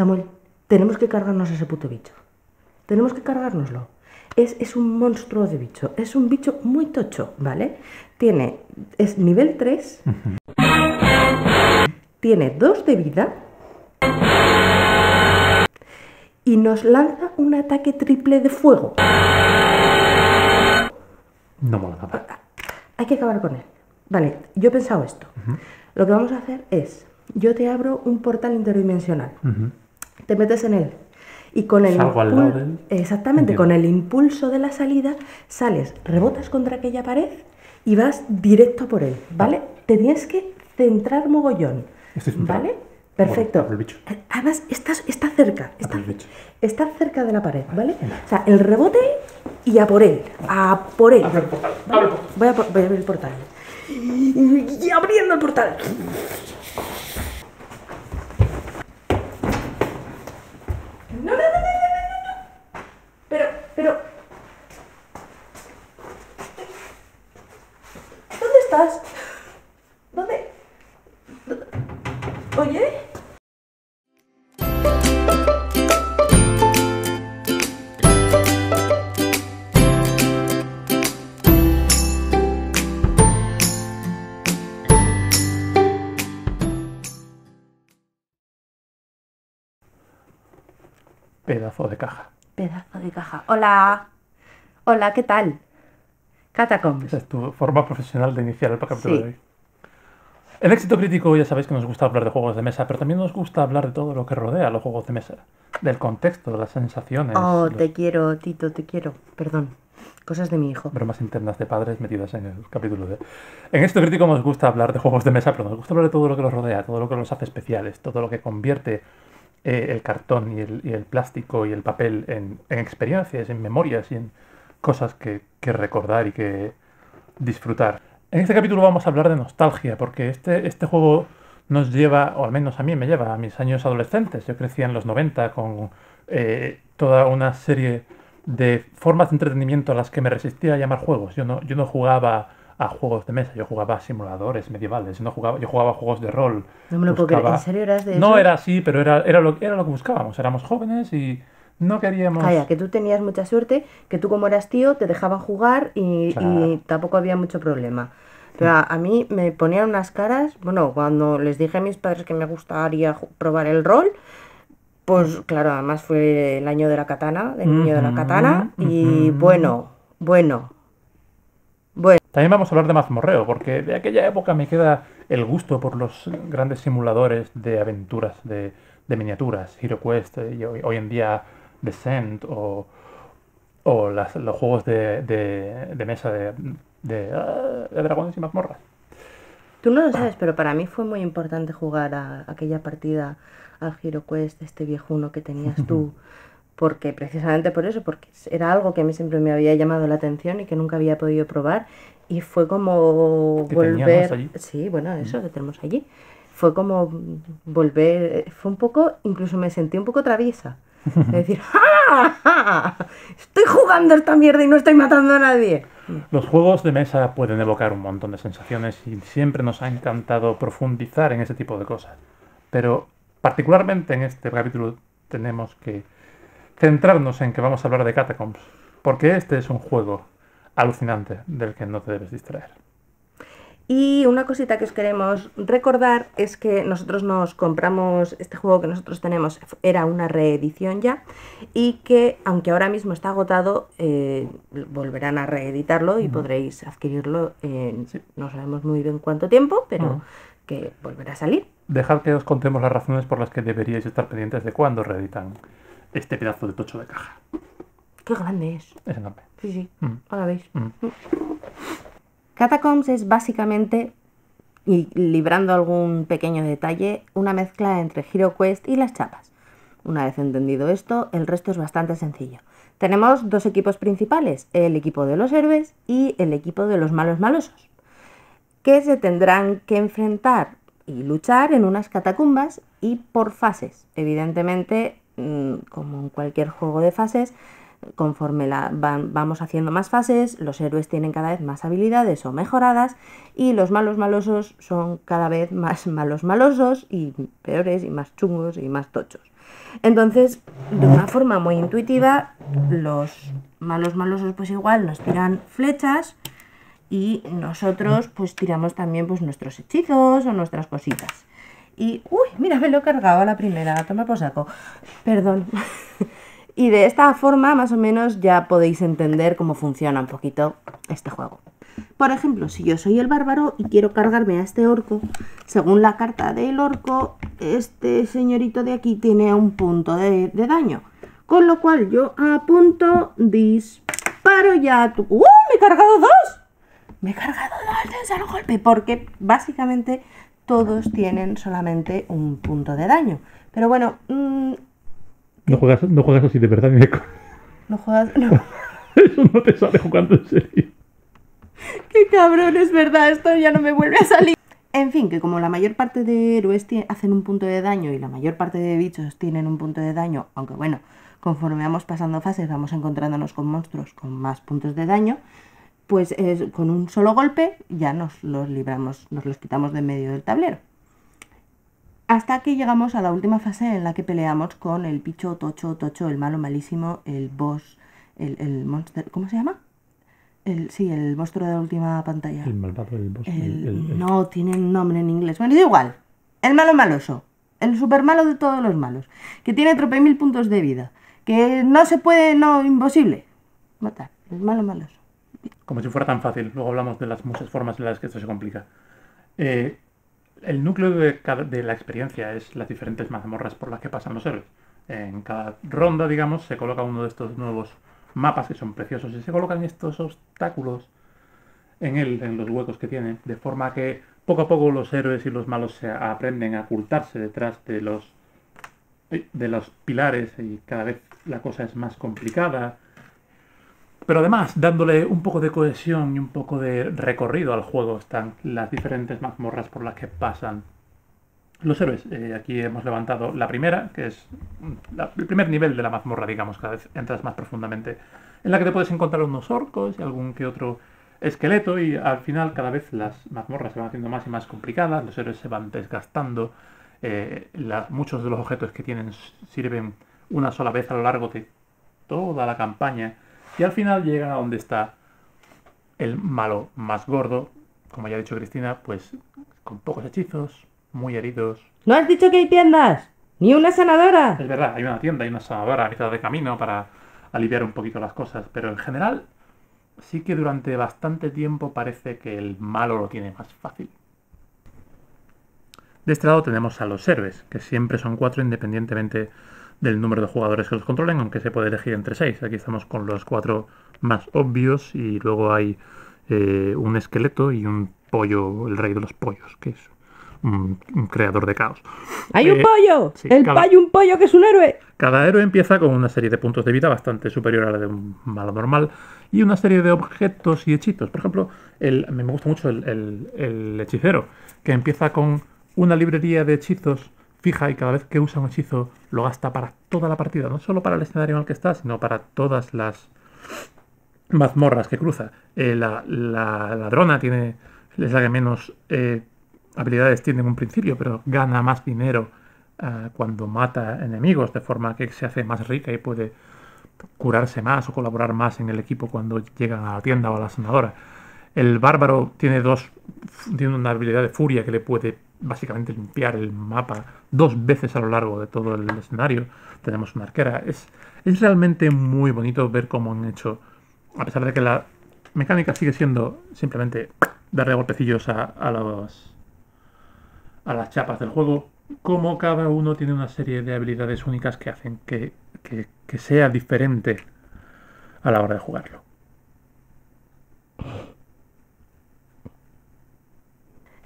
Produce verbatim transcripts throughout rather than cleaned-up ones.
Samuel, tenemos que cargarnos a ese puto bicho. Tenemos que cargárnoslo. Es, es un monstruo de bicho. Es un bicho muy tocho, ¿vale? Tiene... es nivel tres. Tiene dos de vida. Y nos lanza un ataque triple de fuego. No mola nada. Hay que acabar con él. Vale, yo he pensado esto. Uh-huh. Lo que vamos a hacer es... yo te abro un portal interdimensional. Uh-huh. Te metes en él. Y con el Salgo al lado de él. Exactamente, entiendo. Con el impulso de la salida sales, rebotas contra aquella pared y vas directo por él, ¿vale? Vale. Te tienes que centrar mogollón, este es un ¿vale? Perro. Perfecto. Bueno, además, está, está cerca. Está, está cerca de la pared, ¿vale? O sea, el rebote y a por él. A por él. Abre el portal. ¿Vale? Abre. Voy, a por, voy a abrir el portal. Y abriendo el portal. No, no, no, no, no, no. Pero, pero... ¿dónde estás? ¿Dónde? ¿Oye? Pedazo de caja. Pedazo de caja. Hola. Hola, ¿qué tal? Catacombs. Esa es tu forma profesional de iniciar el podcast sí. de hoy. En Éxito Crítico ya sabéis que nos gusta hablar de juegos de mesa, pero también nos gusta hablar de todo lo que rodea a los juegos de mesa. Del contexto, de las sensaciones... Oh, los... te quiero, Tito, te quiero. Perdón. Cosas de mi hijo. Bromas internas de padres metidas en el capítulo de... En Éxito Crítico nos gusta hablar de juegos de mesa, pero nos gusta hablar de todo lo que los rodea, todo lo que los hace especiales, todo lo que convierte... Eh, el cartón y el, y el plástico y el papel en, en experiencias, en memorias y en cosas que, que recordar y que disfrutar. En este capítulo vamos a hablar de nostalgia, porque este, este juego nos lleva, o al menos a mí me lleva, a mis años adolescentes. Yo crecí en los noventa con eh, toda una serie de formas de entretenimiento a las que me resistía a llamar juegos. Yo no, yo no jugaba a juegos de mesa, yo jugaba a simuladores medievales, no jugaba, yo jugaba a juegos de rol. No me lo buscaba... puedo creer, ¿en serio eras de eso? No era así, pero era, era, lo, era lo que buscábamos, éramos jóvenes y no queríamos... Calla, que tú tenías mucha suerte, que tú como eras tío te dejaban jugar y, claro. y tampoco había mucho problema. Pero a, a mí me ponían unas caras, bueno, cuando les dije a mis padres que me gustaría probar el rol, pues claro, además fue el año de la katana, del niño de la katana, mm-hmm. y mm-hmm. bueno, bueno... Bueno. También vamos a hablar de mazmorreo, porque de aquella época me queda el gusto por los grandes simuladores de aventuras, de, de miniaturas, Hero Quest, y hoy, hoy en día Descent, o, o las, los juegos de, de, de mesa de, de, de dragones y mazmorras. Tú no lo sabes, pero para mí fue muy importante jugar a aquella partida al Hero Quest, este viejuno que tenías tú. Porque precisamente por eso, porque era algo que a mí siempre me había llamado la atención y que nunca había podido probar. Y fue como que volver... Allí. Sí, bueno, eso mm. que tenemos allí. Fue como volver... Fue un poco... Incluso me sentí un poco traviesa. De decir, ¡ja, ja! ¡Estoy jugando esta mierda y no estoy matando a nadie! Los juegos de mesa pueden evocar un montón de sensaciones y siempre nos ha encantado profundizar en ese tipo de cosas. Pero particularmente en este capítulo tenemos que... centrarnos en que vamos a hablar de Catacombs, porque este es un juego alucinante del que no te debes distraer. Y una cosita que os queremos recordar es que nosotros nos compramos, este juego que nosotros tenemos era una reedición ya, y que aunque ahora mismo está agotado, eh, volverán a reeditarlo y uh-huh. podréis adquirirlo en sí. no sabemos muy bien cuánto tiempo, pero uh-huh. que volverá a salir. Dejad que os contemos las razones por las que deberíais estar pendientes de cuándo reeditan este pedazo de tocho de caja. ¡Qué grande es! Es enorme. Sí, sí. Mm. Ahora veis. Mm. Catacombs es básicamente, y librando algún pequeño detalle, una mezcla entre Hero Quest y las chapas. Una vez entendido esto, el resto es bastante sencillo. Tenemos dos equipos principales, el equipo de los héroes y el equipo de los malos malosos, que se tendrán que enfrentar y luchar en unas catacumbas y por fases. Evidentemente... como en cualquier juego de fases, conforme la van, vamos haciendo más fases, los héroes tienen cada vez más habilidades o mejoradas y los malos malosos son cada vez más malos malosos y peores y más chungos y más tochos. Entonces, de una forma muy intuitiva, los malos malosos pues igual nos tiran flechas y nosotros pues tiramos también pues nuestros hechizos o nuestras cositas. Y, uy, mira, me lo he cargado a la primera, la toma por saco. Perdón. Y de esta forma, más o menos, ya podéis entender cómo funciona un poquito este juego. Por ejemplo, si yo soy el bárbaro y quiero cargarme a este orco, según la carta del orco, este señorito de aquí tiene un punto de, de daño. Con lo cual yo apunto, disparo ya... Tu... ¡Uh! ¡Me he cargado dos! Me he cargado dos de un solo golpe, porque básicamente todos tienen solamente un punto de daño. Pero bueno... Mmm... No juegas, no juegas así de verdad, Mieko. No juegas... No. Eso no te sale jugando en serio. Qué cabrón, es verdad, esto ya no me vuelve a salir. En fin, que como la mayor parte de héroes hacen un punto de daño y la mayor parte de bichos tienen un punto de daño, aunque bueno, conforme vamos pasando fases vamos encontrándonos con monstruos con más puntos de daño, pues es, con un solo golpe ya nos los libramos, nos los quitamos de en medio del tablero. Hasta que llegamos a la última fase en la que peleamos con el bicho tocho, tocho, el malo malísimo, el boss, el, el monster... ¿Cómo se llama? El, sí, el monstruo de la última pantalla. El malvado, el boss... El, el, el, el... No, tiene un nombre en inglés. Bueno, es igual. El malo maloso. El super malo de todos los malos. Que tiene tropemil puntos de vida. Que no se puede, no, imposible matar. El malo maloso. Como si fuera tan fácil. Luego hablamos de las muchas formas en las que esto se complica. Eh... El núcleo de, cada, de la experiencia es las diferentes mazmorras por las que pasan los héroes. En cada ronda, digamos, se coloca uno de estos nuevos mapas que son preciosos y se colocan estos obstáculos en él, en los huecos que tienen, de forma que poco a poco los héroes y los malos se aprenden a ocultarse detrás de los, de los pilares y cada vez la cosa es más complicada. Pero además, dándole un poco de cohesión y un poco de recorrido al juego están las diferentes mazmorras por las que pasan los héroes. Eh, aquí hemos levantado la primera, que es la, el primer nivel de la mazmorra, digamos, cada vez entras más profundamente, en la que te puedes encontrar unos orcos y algún que otro esqueleto, y al final cada vez las mazmorras se van haciendo más y más complicadas, los héroes se van desgastando, eh, la, muchos de los objetos que tienen sirven una sola vez a lo largo de toda la campaña. Y al final llega a donde está el malo más gordo, como ya ha dicho Cristina, pues con pocos hechizos, muy heridos. ¿No has dicho que hay tiendas? ¡Ni una sanadora! Es verdad, hay una tienda, hay una sanadora a mitad de camino para aliviar un poquito las cosas, pero en general sí que durante bastante tiempo parece que el malo lo tiene más fácil. De este lado tenemos a los héroes, que siempre son cuatro independientemente del número de jugadores que los controlen, aunque se puede elegir entre seis. Aquí estamos con los cuatro más obvios y luego hay eh, un esqueleto y un pollo, el rey de los pollos, que es un, un creador de caos. ¡Hay eh, un pollo! Sí, ¡El cada, hay un pollo que es un héroe! Cada héroe empieza con una serie de puntos de vida bastante superior a la de un malo normal y una serie de objetos y hechizos. Por ejemplo, el, me gusta mucho el, el, el hechicero, que empieza con una librería de hechizos fija y cada vez que usa un hechizo lo gasta para toda la partida, no solo para el escenario en el que está, sino para todas las mazmorras que cruza. Eh, la, la ladrona tiene, es la que menos eh, habilidades tiene en un principio, pero gana más dinero eh, cuando mata enemigos, de forma que se hace más rica y puede curarse más o colaborar más en el equipo cuando llegan a la tienda o a la sanadora. El bárbaro tiene dos, tiene una habilidad de furia que le puede básicamente limpiar el mapa dos veces a lo largo de todo el escenario. Tenemos una arquera. Es, es realmente muy bonito ver cómo han hecho, a pesar de que la mecánica sigue siendo simplemente darle golpecillos a, a, los, a las chapas del juego, cómo cada uno tiene una serie de habilidades únicas que hacen que, que, que sea diferente a la hora de jugarlo.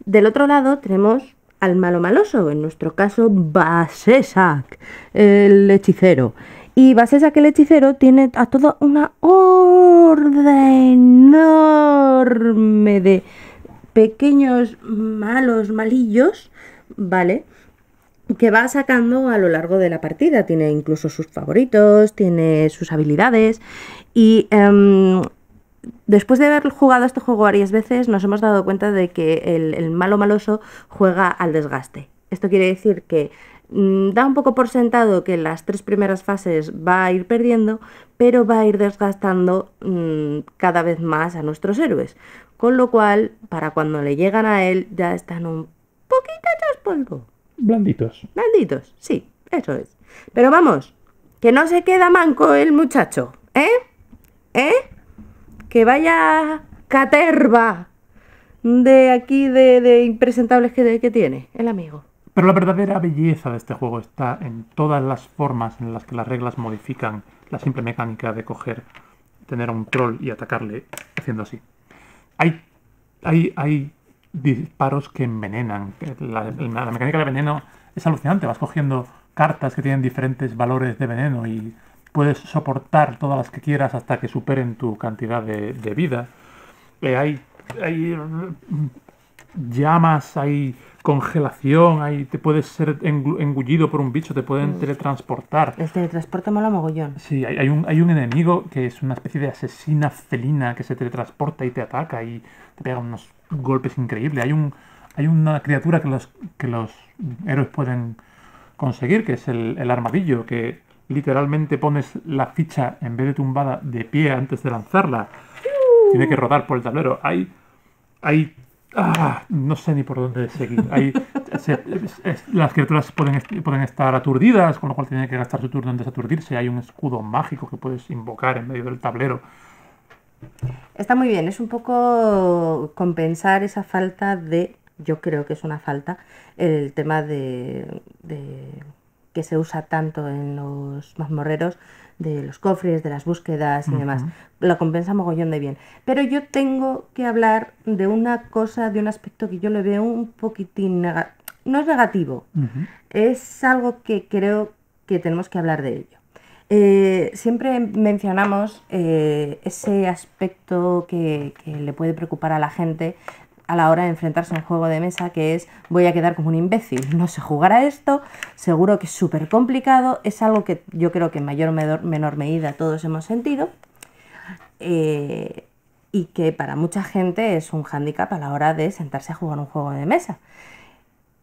Del otro lado tenemos al malo maloso, en nuestro caso Basesac, el hechicero. Y Basesac, el hechicero, tiene a toda una horda enorme de pequeños malos malillos, ¿vale?, que va sacando a lo largo de la partida. Tiene incluso sus favoritos, tiene sus habilidades y... Um, Después de haber jugado este juego varias veces, nos hemos dado cuenta de que el, el malo maloso juega al desgaste. Esto quiere decir que Da un poco por sentado que las tres primeras fases va a ir perdiendo, pero va a ir desgastando mmm, cada vez más a nuestros héroes. Con lo cual, para cuando le llegan a él, ya están un poquito hechos polvo. Blanditos. Blanditos, sí, eso es. Pero vamos, que no se queda manco el muchacho, ¿eh? ¿Eh? Que vaya caterva de aquí de, de impresentables que, que tiene el amigo. Pero la verdadera belleza de este juego está en todas las formas en las que las reglas modifican la simple mecánica de coger, tener a un troll y atacarle haciendo así. Hay, hay, hay disparos que envenenan. La, la mecánica de veneno es alucinante. Vas cogiendo cartas que tienen diferentes valores de veneno y puedes soportar todas las que quieras hasta que superen tu cantidad de, de vida. Eh, hay, hay llamas, hay congelación, ahí te puedes ser engullido por un bicho, te pueden teletransportar. El teletransporte mola mogollón. Sí, hay, hay, un, hay un enemigo que es una especie de asesina felina que se teletransporta y te ataca y te pega unos golpes increíbles. Hay un hay una criatura que los, que los héroes pueden conseguir, que es el, el armadillo, que literalmente pones la ficha en vez de tumbada de pie antes de lanzarla. Uh. Tiene que rodar por el tablero. Hay... hay Ah, no sé ni por dónde seguir. Hay, se, es, las criaturas pueden, pueden estar aturdidas, con lo cual tienen que gastar su turno en desaturdirse. Hay un escudo mágico que puedes invocar en medio del tablero. Está muy bien, es un poco compensar esa falta de, yo creo que es una falta, el tema de, de que se usa tanto en los mazmorreros, de los cofres, de las búsquedas y uh-huh. demás. Lo compensa mogollón de bien. Pero yo tengo que hablar de una cosa, de un aspecto que yo le veo un poquitín... No es negativo, uh-huh. es algo que creo que tenemos que hablar de ello. Eh, siempre mencionamos eh, ese aspecto que, que le puede preocupar a la gente a la hora de enfrentarse a un juego de mesa, que es: voy a quedar como un imbécil, no sé jugar a esto, seguro que es súper complicado. Es algo que yo creo que en mayor o menor medida todos hemos sentido, eh, y que para mucha gente es un hándicap a la hora de sentarse a jugar un juego de mesa.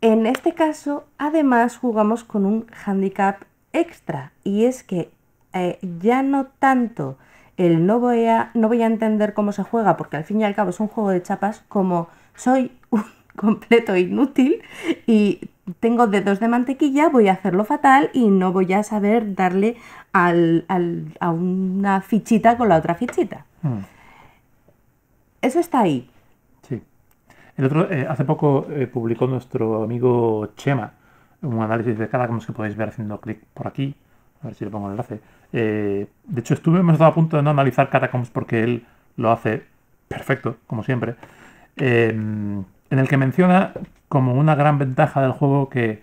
En este caso, además, jugamos con un hándicap extra, y es que eh, ya no tanto... El no voy a, no voy a entender cómo se juega, porque al fin y al cabo es un juego de chapas, como soy un completo inútil y tengo dedos de mantequilla, voy a hacerlo fatal y no voy a saber darle al, al, a una fichita con la otra fichita. Hmm. Eso está ahí. Sí. El otro, eh, hace poco eh, publicó nuestro amigo Chema un análisis de Catacombs, que podéis ver haciendo clic por aquí. A ver si le pongo el enlace. Eh, de hecho, estuvimos a punto de no analizar Catacombs porque él lo hace perfecto, como siempre. Eh, en el que menciona como una gran ventaja del juego que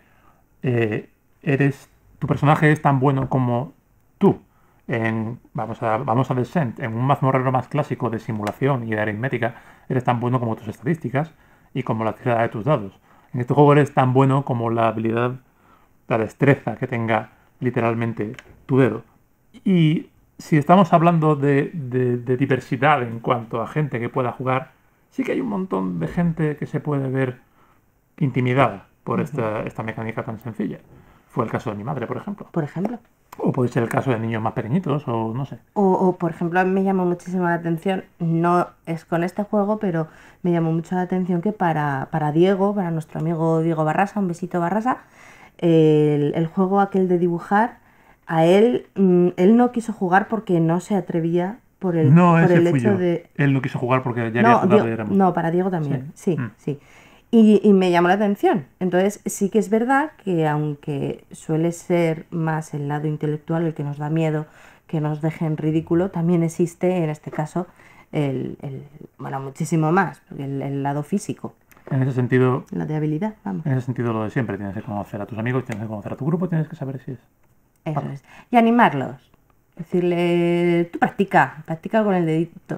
eh, eres, tu personaje es tan bueno como tú. En, vamos, a, vamos a Descent, en un mazmorrero más clásico de simulación y de aritmética, eres tan bueno como tus estadísticas y como la tirada de tus dados. En este juego eres tan bueno como la habilidad, la destreza que tenga literalmente tu dedo. Y si estamos hablando de, de, de diversidad en cuanto a gente que pueda jugar, sí que hay un montón de gente que se puede ver intimidada por uh-huh. esta, esta mecánica tan sencilla. Fue el caso de mi madre, por ejemplo. Por ejemplo. O puede ser el caso de niños más pequeñitos, o no sé. O, o por ejemplo, a mí me llamó muchísimo la atención, no es con este juego, pero me llamó mucho la atención que para, para Diego, para nuestro amigo Diego Barrasa, un besito Barrasa, el, el juego aquel de dibujar, a él, él no quiso jugar porque no se atrevía por el, no, por el hecho yo. de... Él no quiso jugar porque ya no, había jugado. No, para Diego también, sí, sí. Mm. sí. Y, y me llamó la atención. Entonces sí que es verdad que, aunque suele ser más el lado intelectual el que nos da miedo, que nos deje en ridículo, también existe en este caso el... el bueno, muchísimo más, el, el lado físico. En ese sentido... La de habilidad, vamos. En ese sentido, lo de siempre, tienes que conocer a tus amigos, tienes que conocer a tu grupo, tienes que saber si es... Eso es. Y animarlos. Decirle, tú practica, practica con el dedito.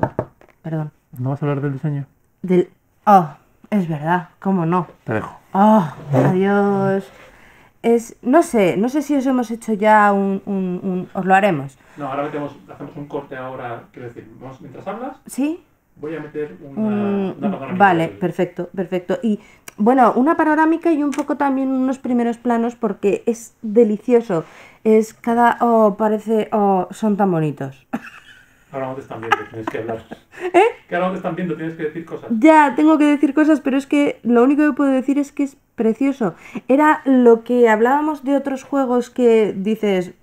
Perdón. ¿No vas a hablar del diseño? Del... Oh, es verdad, cómo no. Te dejo. Oh, adiós. Es... No sé, no sé si os hemos hecho ya un... un, un... Os lo haremos. No, ahora metemos, hacemos un corte ahora, quiero decir, ¿vamos mientras hablas? Sí. Voy a meter una, una panorámica. Vale, perfecto, perfecto. Y bueno, una panorámica y un poco también unos primeros planos porque es delicioso. Es cada... Oh, parece... Oh, son tan bonitos. Ahora no te están viendo, tienes que hablar. ¿Eh? Que ahora no te están viendo, tienes que decir cosas. Ya, tengo que decir cosas, pero es que lo único que puedo decir es que es precioso. Era lo que hablábamos de otros juegos que dices...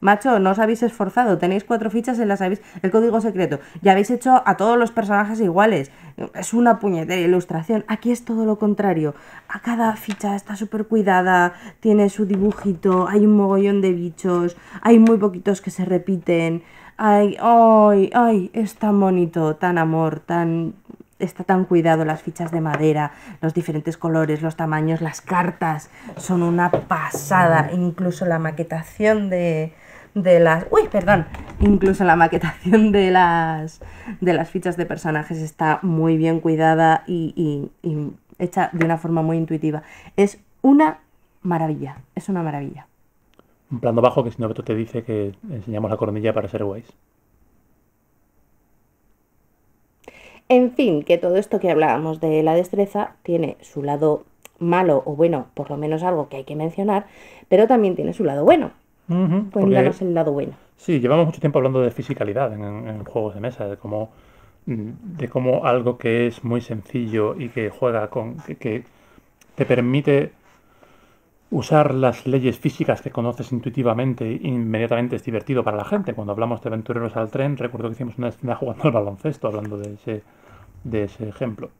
Macho, no os habéis esforzado, tenéis cuatro fichas y las habéis... El código secreto. Ya habéis hecho a todos los personajes iguales. Es una puñetera ilustración. Aquí es todo lo contrario. A cada ficha está súper cuidada, tiene su dibujito, hay un mogollón de bichos, hay muy poquitos que se repiten. Ay, ay, ay, es tan bonito, tan amor, tan... Está tan cuidado, las fichas de madera, los diferentes colores, los tamaños, las cartas, son una pasada. Incluso la maquetación de... de las... Uy, perdón. Incluso la maquetación de las de las fichas de personajes está muy bien cuidada y, y, y hecha de una forma muy intuitiva. Es una maravilla, es una maravilla. Un plano bajo que si no, Beto te dice que enseñamos la cornilla para ser guays. En fin, que todo esto que hablábamos de la destreza tiene su lado malo o bueno, por lo menos algo que hay que mencionar, pero también tiene su lado bueno. Uh-huh, Cuéntanos porque, el lado bueno. Sí, llevamos mucho tiempo hablando de fisicalidad en, en juegos de mesa, de cómo, de cómo algo que es muy sencillo y que juega con... Que, que te permite usar las leyes físicas que conoces intuitivamente e inmediatamente es divertido para la gente. Cuando hablamos de aventureros al tren, recuerdo que hicimos una escena jugando al baloncesto, hablando de ese, de ese ejemplo.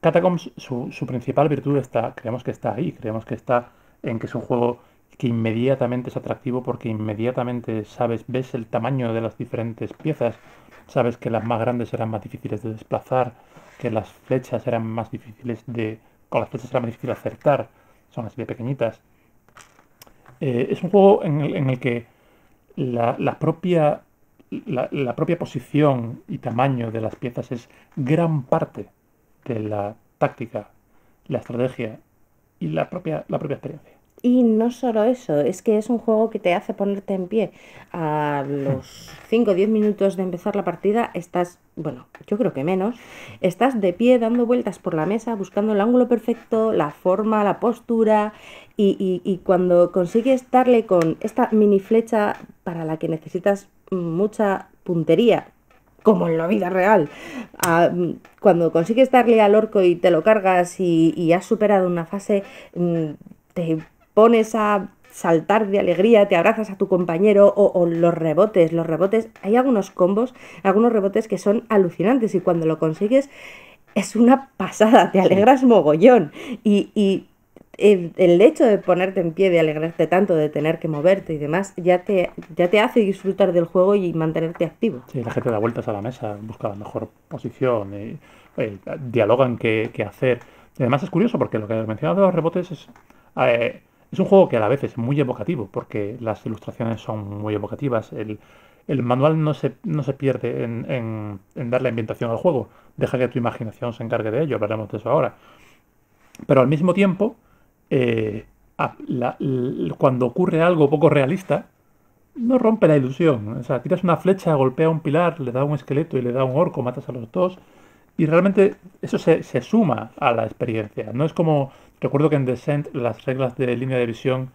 Catacombs, su, su principal virtud está, creemos que está ahí, creemos que está en que es un juego que inmediatamente es atractivo porque inmediatamente sabes, ves el tamaño de las diferentes piezas, sabes que las más grandes eran más difíciles de desplazar, que las flechas eran más difíciles de... con las flechas era más difícil acertar, son así de pequeñitas. Eh, es un juego en el, en el que la, la, propia, la, la propia posición y tamaño de las piezas es gran parte de la táctica, la estrategia y la propia, la propia experiencia. Y no solo eso, es que es un juego que te hace ponerte en pie. A los cinco o diez minutos de empezar la partida estás, bueno, yo creo que menos, estás de pie dando vueltas por la mesa, buscando el ángulo perfecto, la forma, la postura, y, y, y cuando consigues darle con esta mini flecha para la que necesitas mucha puntería, como en la vida real, ah, cuando consigues darle al orco y te lo cargas y, y has superado una fase, te pones a saltar de alegría, te abrazas a tu compañero, o, o los rebotes, los rebotes, hay algunos combos, algunos rebotes que son alucinantes y cuando lo consigues es una pasada, te alegras mogollón y, y el hecho de ponerte en pie, de alegrarte tanto, de tener que moverte y demás, ya te, ya te hace disfrutar del juego y mantenerte activo. Sí, la gente da vueltas a la mesa, busca la mejor posición, y, oye, dialogan qué, qué hacer. Y además es curioso porque lo que has mencionado de los rebotes es... Eh, es un juego que a la vez es muy evocativo, porque las ilustraciones son muy evocativas. El, el manual no se, no se pierde en, en, en darle ambientación al juego. Deja que tu imaginación se encargue de ello, hablaremos de eso ahora. Pero al mismo tiempo, eh, la, la, cuando ocurre algo poco realista, no rompe la ilusión. O sea, tiras una flecha, golpea un pilar, le da un esqueleto y le da un orco, matas a los dos. Y realmente eso se, se suma a la experiencia. No es como... Recuerdo que en Descent las reglas de línea de visión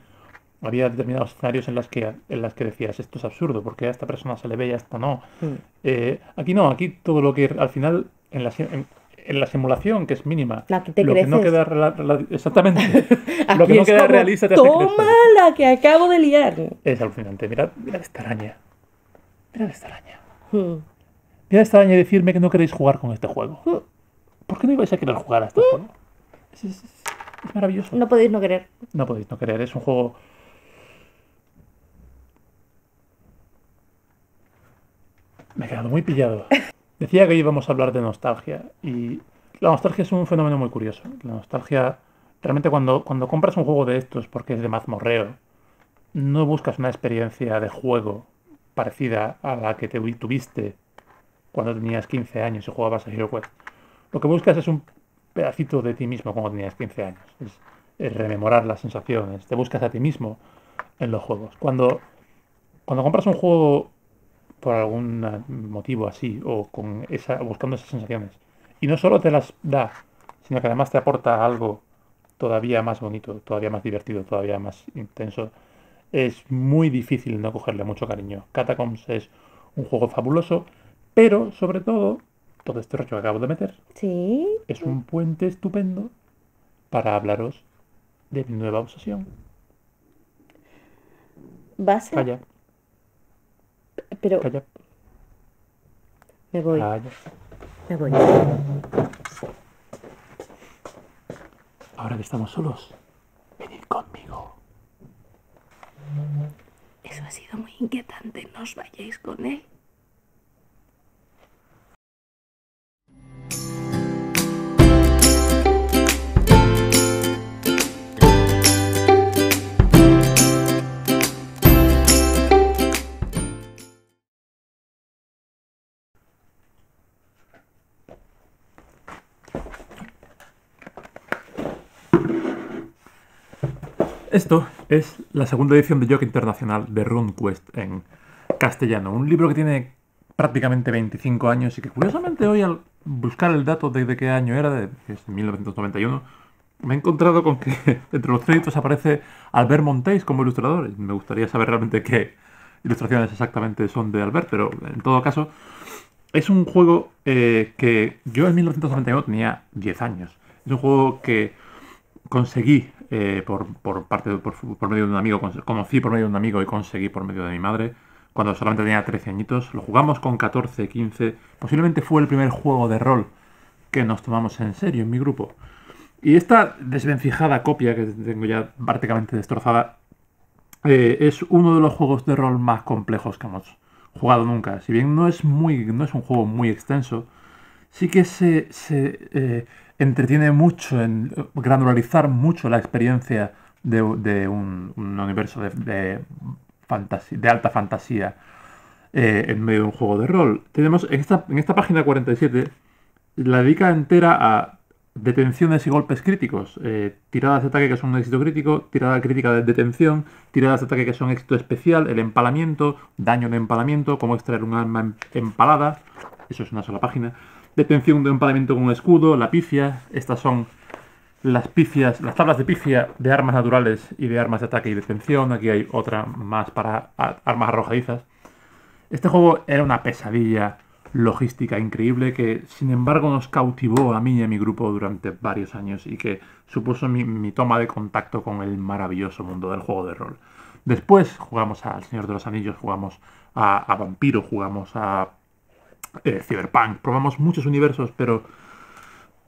había determinados escenarios en las que, en las que decías esto es absurdo, porque a esta persona se le ve y a esta no. Sí. Eh, aquí no, aquí todo lo que al final, en la, en, en la simulación, que es mínima, la que te lo creces. Que no queda rela, rela, exactamente, lo que no queda realista te hace crecer. ¡Toma la que acabo de liar! Es alucinante, mirad, mirad esta araña. Mirad esta araña. Hmm. Mirad esta araña y decirme que no queréis jugar con este juego. Hmm. ¿Por qué no ibais a querer jugar a este hmm. juego? Es, es, es... Es maravilloso. No podéis no querer. No podéis no querer. Es un juego... Me he quedado muy pillado. Decía que hoy íbamos a hablar de nostalgia. Y la nostalgia es un fenómeno muy curioso. La nostalgia... Realmente cuando, cuando compras un juego de estos porque es de mazmorreo, no buscas una experiencia de juego parecida a la que te tuviste cuando tenías quince años y jugabas a Hero Quest. Lo que buscas es un... pedacito de ti mismo cuando tenías quince años. Es, es rememorar las sensaciones. Te buscas a ti mismo en los juegos. Cuando, cuando compras un juego por algún motivo así, o con esa, buscando esas sensaciones. Y no solo te las da, sino que además te aporta algo todavía más bonito, todavía más divertido, todavía más intenso. Es muy difícil no cogerle mucho cariño. Catacombs es un juego fabuloso, pero sobre todo, todo este rollo que acabo de meter, ¿sí?, es un puente estupendo para hablaros de mi nueva obsesión. ¿Va a ser? Calla. Pero... Calla. Me voy. Calla. Me voy. Ahora que estamos solos, venid conmigo. Eso ha sido muy inquietante. No os vayáis con él. Esto es la segunda edición de Joc Internacional de RuneQuest en castellano. Un libro que tiene prácticamente veinticinco años y que curiosamente hoy, al buscar el dato de, de qué año era, de mil novecientos noventa y uno, me he encontrado con que entre los créditos aparece Albert Monteys como ilustrador. Y me gustaría saber realmente qué ilustraciones exactamente son de Albert, pero en todo caso es un juego eh, que yo en mil novecientos noventa y uno tenía diez años. Es un juego que conseguí... Eh, por, por, parte, por, por medio de un amigo, conocí por medio de un amigo y conseguí por medio de mi madre cuando solamente tenía trece añitos. Lo jugamos con catorce, quince, posiblemente fue el primer juego de rol que nos tomamos en serio en mi grupo. Y esta desvencijada copia que tengo ya prácticamente destrozada eh, es uno de los juegos de rol más complejos que hemos jugado nunca. Si bien no es, muy, no es un juego muy extenso, sí que se... se eh, entretiene mucho en granularizar mucho la experiencia de, de un, un universo de, de, fantasía, de alta fantasía eh, en medio de un juego de rol. Tenemos en esta, en esta página cuarenta y siete, la dedica entera a detenciones y golpes críticos, eh, tiradas de ataque que son un éxito crítico, tirada crítica de detención, tiradas de ataque que son éxito especial, el empalamiento, daño de empalamiento, cómo extraer un arma empalada, eso es una sola página. Detención de un empalamiento con un escudo, la pifia. Estas son las pifias, las tablas de pifia de armas naturales y de armas de ataque y detención. Aquí hay otra más para armas arrojadizas. Este juego era una pesadilla logística increíble que, sin embargo, nos cautivó a mí y a mi grupo durante varios años y que supuso mi, mi toma de contacto con el maravilloso mundo del juego de rol. Después jugamos al Señor de los Anillos, jugamos a, a Vampiro, jugamos a... Eh, Cyberpunk, probamos muchos universos, pero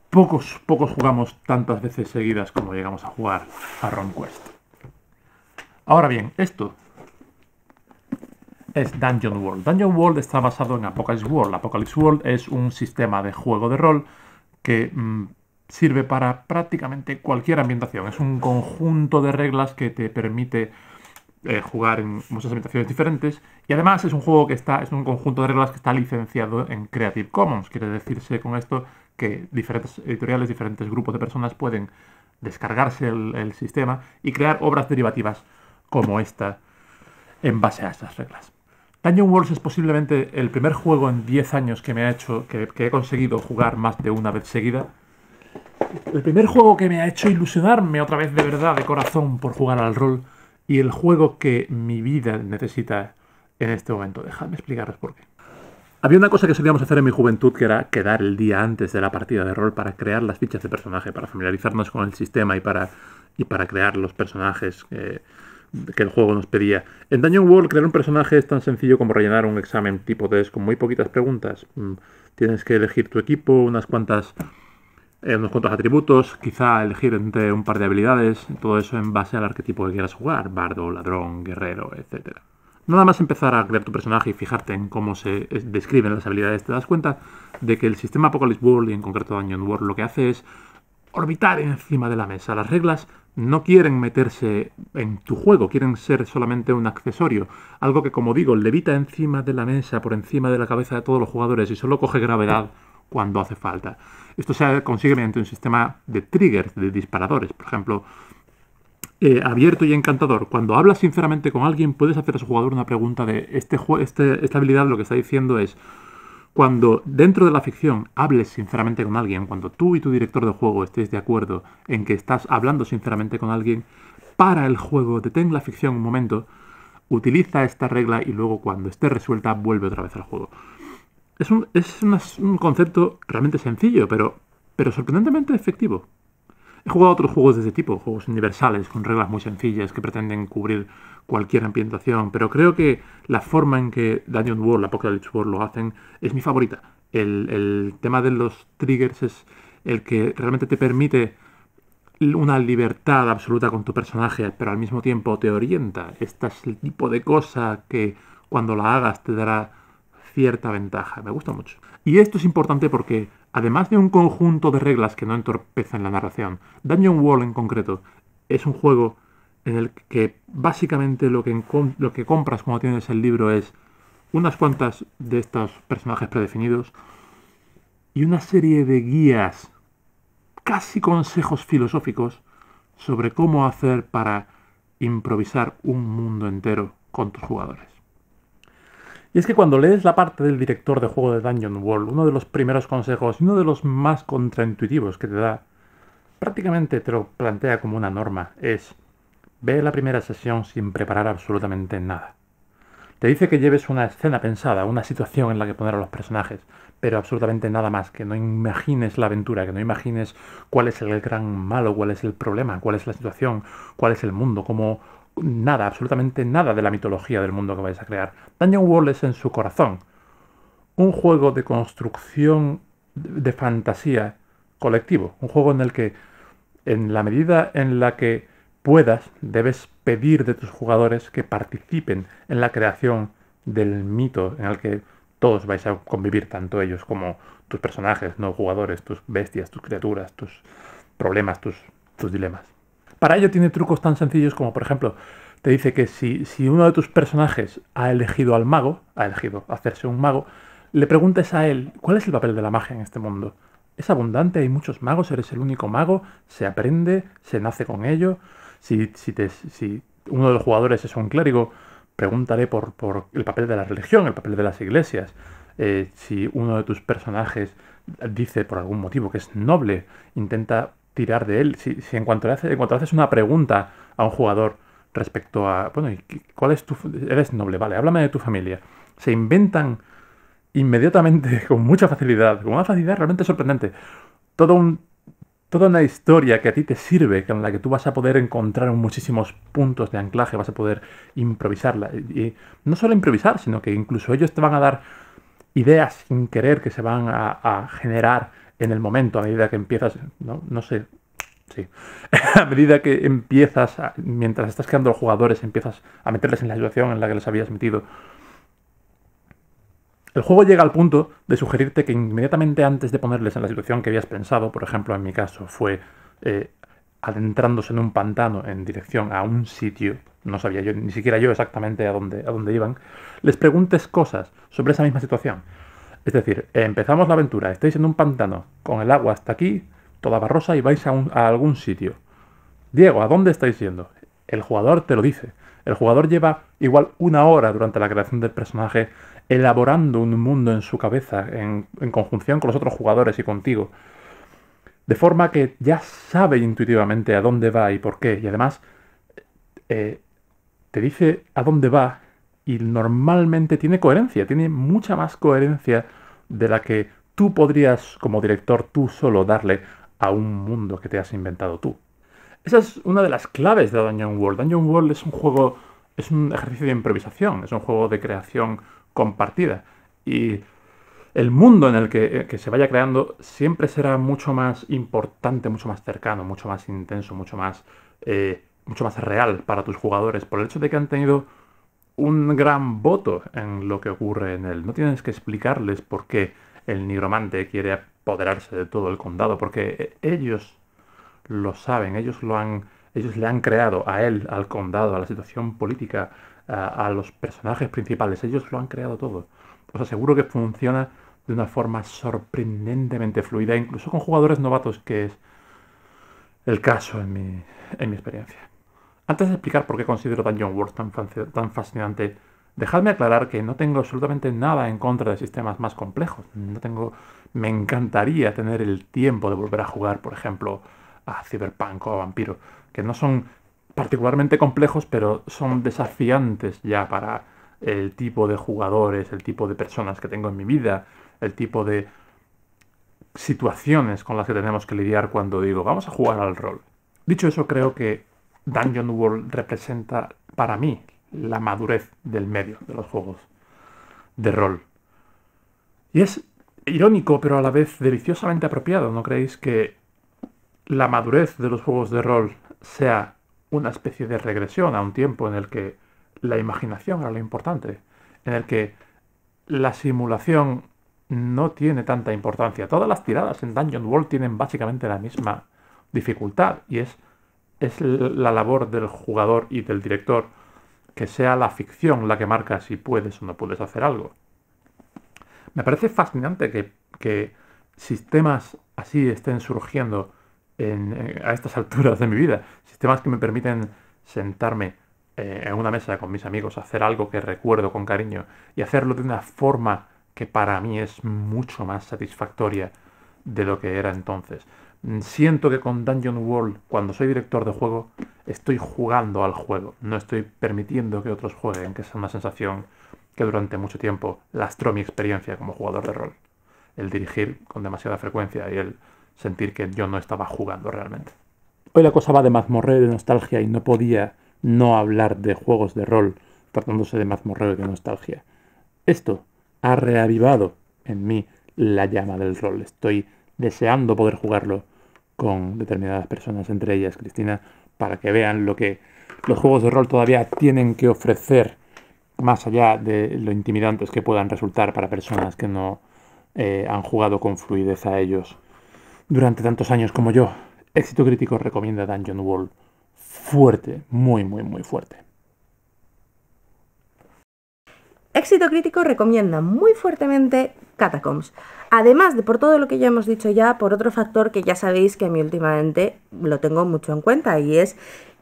pocos, pocos jugamos tantas veces seguidas como llegamos a jugar a RuneQuest. Ahora bien, esto es Dungeon World. Dungeon World está basado en Apocalypse World. Apocalypse World es un sistema de juego de rol que mmm, sirve para prácticamente cualquier ambientación. Es un conjunto de reglas que te permite... Eh, jugar en muchas ambientaciones diferentes, y además es un juego que está, es un conjunto de reglas que está licenciado en Creative Commons. Quiere decirse con esto que diferentes editoriales, diferentes grupos de personas pueden descargarse el, el sistema y crear obras derivativas como esta en base a estas reglas. Dungeon World es posiblemente el primer juego en diez años que me ha hecho, que, que he conseguido jugar más de una vez seguida. El primer juego que me ha hecho ilusionarme otra vez de verdad, de corazón, por jugar al rol. Y el juego que mi vida necesita en este momento. Dejadme explicaros por qué. Había una cosa que solíamos hacer en mi juventud, que era quedar el día antes de la partida de rol para crear las fichas de personaje, para familiarizarnos con el sistema y para, y para crear los personajes que, que el juego nos pedía. En Dungeon World, crear un personaje es tan sencillo como rellenar un examen tipo test con muy poquitas preguntas. Tienes que elegir tu equipo, unas cuantas... unos cuantos atributos, quizá elegir entre un par de habilidades, todo eso en base al arquetipo que quieras jugar, bardo, ladrón, guerrero, etcétera. Nada más empezar a crear tu personaje y fijarte en cómo se describen las habilidades, te das cuenta de que el sistema Apocalypse World, y en concreto Dungeon World, lo que hace es orbitar encima de la mesa. Las reglas no quieren meterse en tu juego, quieren ser solamente un accesorio, algo que, como digo, levita encima de la mesa, por encima de la cabeza de todos los jugadores y solo coge gravedad cuando hace falta. Esto se consigue mediante un sistema de triggers, de disparadores. Por ejemplo, eh, abierto y encantador. Cuando hablas sinceramente con alguien, puedes hacer a su jugador una pregunta de este, este, esta habilidad lo que está diciendo es, cuando dentro de la ficción hables sinceramente con alguien, cuando tú y tu director de juego estéis de acuerdo en que estás hablando sinceramente con alguien, para el juego, detén la ficción un momento, utiliza esta regla y luego cuando esté resuelta vuelve otra vez al juego. Es un, es una, un concepto realmente sencillo, pero, pero sorprendentemente efectivo. He jugado otros juegos de este tipo, juegos universales, con reglas muy sencillas que pretenden cubrir cualquier ambientación, pero creo que la forma en que Dungeon World, Apocalypse World lo hacen es mi favorita. El, el tema de los triggers es el que realmente te permite una libertad absoluta con tu personaje, pero al mismo tiempo te orienta. Este es el tipo de cosa que cuando la hagas te dará cierta ventaja. Me gusta mucho. Y esto es importante porque, además de un conjunto de reglas que no entorpecen la narración, Dungeon World en concreto es un juego en el que básicamente lo que, lo que compras cuando tienes el libro es unas cuantas de estos personajes predefinidos y una serie de guías, casi consejos filosóficos, sobre cómo hacer para improvisar un mundo entero con tus jugadores. Y es que cuando lees la parte del director de juego de Dungeon World, uno de los primeros consejos, uno de los más contraintuitivos que te da, prácticamente te lo plantea como una norma, es: ve la primera sesión sin preparar absolutamente nada. Te dice que lleves una escena pensada, una situación en la que poner a los personajes, pero absolutamente nada más, que no imagines la aventura, que no imagines cuál es el gran malo, cuál es el problema, cuál es la situación, cuál es el mundo, cómo... Nada, absolutamente nada de la mitología del mundo que vais a crear. Dungeon World es en su corazón un juego de construcción de fantasía colectivo. Un juego en el que, en la medida en la que puedas, debes pedir de tus jugadores que participen en la creación del mito en el que todos vais a convivir, tanto ellos como tus personajes, no jugadores, tus bestias, tus criaturas, tus problemas, tus, tus dilemas. Para ello tiene trucos tan sencillos como, por ejemplo, te dice que si, si uno de tus personajes ha elegido al mago, ha elegido hacerse un mago, le preguntes a él cuál es el papel de la magia en este mundo. Es abundante, hay muchos magos, eres el único mago, se aprende, se nace con ello. Si, si, te, si uno de los jugadores es un clérigo, pregúntale por, por el papel de la religión, el papel de las iglesias. Eh, si uno de tus personajes dice por algún motivo que es noble, intenta tirar de él. Si, si en cuanto le haces, en cuanto le haces una pregunta a un jugador respecto a, bueno, ¿y cuál es tu... eres noble, vale, háblame de tu familia? Se inventan inmediatamente, con mucha facilidad, con una facilidad realmente sorprendente, todo un, toda una historia que a ti te sirve, con la que tú vas a poder encontrar muchísimos puntos de anclaje, vas a poder improvisarla. Y no solo improvisar, sino que incluso ellos te van a dar ideas sin querer que se van a, a generar en el momento, a medida que empiezas, no, no sé, sí, a medida que empiezas, a, mientras estás creando a los jugadores, empiezas a meterles en la situación en la que los habías metido. El juego llega al punto de sugerirte que inmediatamente antes de ponerles en la situación que habías pensado, por ejemplo, en mi caso, fue eh, adentrándose en un pantano en dirección a un sitio, no sabía yo, ni siquiera yo exactamente a dónde, a dónde iban, les preguntes cosas sobre esa misma situación. Es decir, empezamos la aventura, estáis en un pantano, con el agua hasta aquí, toda barrosa, y vais a, un, a algún sitio. Diego, ¿a dónde estáis yendo? El jugador te lo dice. El jugador lleva igual una hora durante la creación del personaje elaborando un mundo en su cabeza, en, en conjunción con los otros jugadores y contigo. De forma que ya sabe intuitivamente a dónde va y por qué. Y además, eh, te dice a dónde va. Y normalmente tiene coherencia, tiene mucha más coherencia de la que tú podrías, como director, tú solo darle a un mundo que te has inventado tú. Esa es una de las claves de Dungeon World. Dungeon World es un juego, es un ejercicio de improvisación, es un juego de creación compartida. Y el mundo en el que, que se vaya creando siempre será mucho más importante, mucho más cercano, mucho más intenso, mucho más, eh, mucho más real para tus jugadores, por el hecho de que han tenido un gran voto en lo que ocurre en él. No tienes que explicarles por qué el nigromante quiere apoderarse de todo el condado, porque ellos lo saben, ellos lo han, ellos le han creado a él, al condado, a la situación política, a, a los personajes principales, ellos lo han creado todo. Os aseguro que funciona de una forma sorprendentemente fluida, incluso con jugadores novatos, que es el caso en mi, en mi experiencia. Antes de explicar por qué considero Dungeon World tan, tan fascinante, dejadme aclarar que no tengo absolutamente nada en contra de sistemas más complejos. No tengo, me encantaría tener el tiempo de volver a jugar, por ejemplo, a Cyberpunk o a Vampiro, que no son particularmente complejos, pero son desafiantes ya para el tipo de jugadores, el tipo de personas que tengo en mi vida, el tipo de situaciones con las que tenemos que lidiar cuando digo, vamos a jugar al rol. Dicho eso, creo que Dungeon World representa para mí la madurez del medio de los juegos de rol. Y es irónico, pero a la vez deliciosamente apropiado, ¿no creéis que la madurez de los juegos de rol sea una especie de regresión a un tiempo en el que la imaginación era lo importante, en el que la simulación no tiene tanta importancia? Todas las tiradas en Dungeon World tienen básicamente la misma dificultad, y es, es la labor del jugador y del director que sea la ficción la que marca si puedes o no puedes hacer algo. Me parece fascinante que, que sistemas así estén surgiendo en, en, a estas alturas de mi vida. Sistemas que me permiten sentarme eh, en una mesa con mis amigos, hacer algo que recuerdo con cariño y hacerlo de una forma que para mí es mucho más satisfactoria de lo que era entonces. Siento que con Dungeon World, cuando soy director de juego, estoy jugando al juego. No estoy permitiendo que otros jueguen, que es una sensación que durante mucho tiempo lastró mi experiencia como jugador de rol. El dirigir con demasiada frecuencia y el sentir que yo no estaba jugando realmente. Hoy la cosa va de mazmorreo y de nostalgia, y no podía no hablar de juegos de rol tratándose de mazmorreo y de nostalgia. Esto ha reavivado en mí la llama del rol. Estoy deseando poder jugarlo con determinadas personas, entre ellas Cristina, para que vean lo que los juegos de rol todavía tienen que ofrecer, más allá de lo intimidantes que puedan resultar para personas que no eh, han jugado con fluidez a ellos durante tantos años como yo. Éxito Crítico recomienda Dungeon World fuerte, muy, muy, muy fuerte. Éxito Crítico recomienda muy fuertemente Catacombs. Además de por todo lo que ya hemos dicho ya, por otro factor que ya sabéis que a mí últimamente lo tengo mucho en cuenta, y es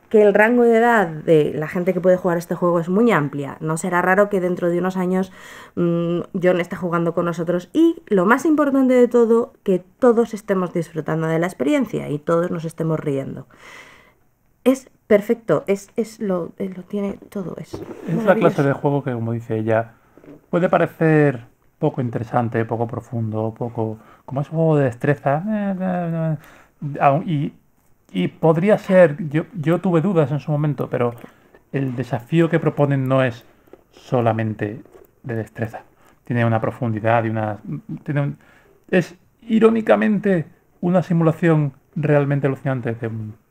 que el rango de edad de la gente que puede jugar este juego es muy amplia. No será raro que dentro de unos años mmm, John esté jugando con nosotros, y lo más importante de todo, que todos estemos disfrutando de la experiencia y todos nos estemos riendo. Es perfecto, es, es lo, lo tiene todo. Es, es la clase de juego que, como dice ella, puede parecer poco interesante, poco profundo, poco... como es un juego de destreza. Eh, eh, eh, y, y podría ser... Yo, yo tuve dudas en su momento, pero el desafío que proponen no es solamente de destreza. Tiene una profundidad y una... Tiene un, es irónicamente una simulación realmente alucinante de un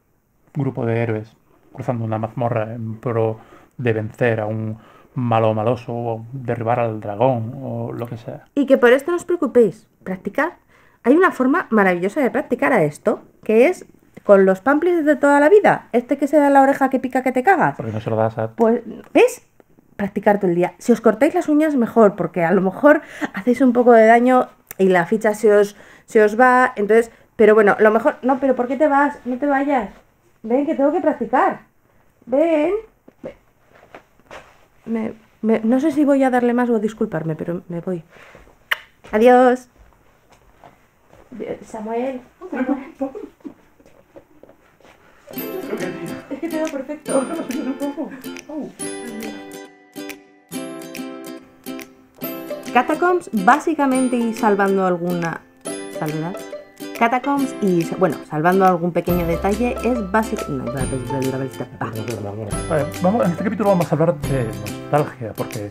grupo de héroes cruzando una mazmorra en pro de vencer a un malo o maloso, o derribar al dragón, o lo que sea. Y que por esto no os preocupéis, practicar. Hay una forma maravillosa de practicar a esto, que es con los pamphlets de toda la vida. Este que se da en la oreja que pica que te cagas. Porque no se lo das a... Pues, ¿ves? Practicar todo el día. Si os cortáis las uñas, mejor, porque a lo mejor hacéis un poco de daño y la ficha se os, se os va, entonces... Pero bueno, lo mejor... No, pero ¿por qué te vas? No te vayas. Ven, que tengo que practicar. Ven... Me, me, no sé si voy a darle más o a disculparme, pero me voy. Adiós. Samuel. Samuel. Es que te va perfecto. Catacombs, básicamente, y salvando alguna... ¿Salvedad? Catacombs y, bueno, salvando algún pequeño detalle, es básico... No, no, no, no, no, no. Vale, vamos, en este capítulo vamos a hablar de nostalgia, porque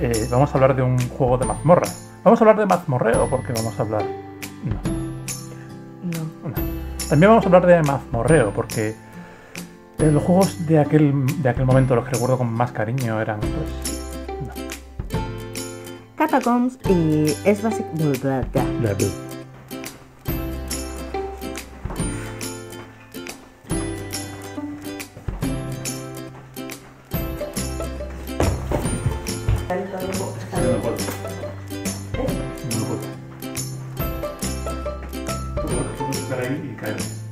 eh, vamos a hablar de un juego de mazmorra. Vamos a hablar de mazmorreo, porque vamos a hablar... No. No. No. También vamos a hablar de mazmorreo, porque eh, los juegos de aquel, de aquel momento, los que recuerdo con más cariño, eran, pues... No. Catacombs y es básico... Para ir y caer.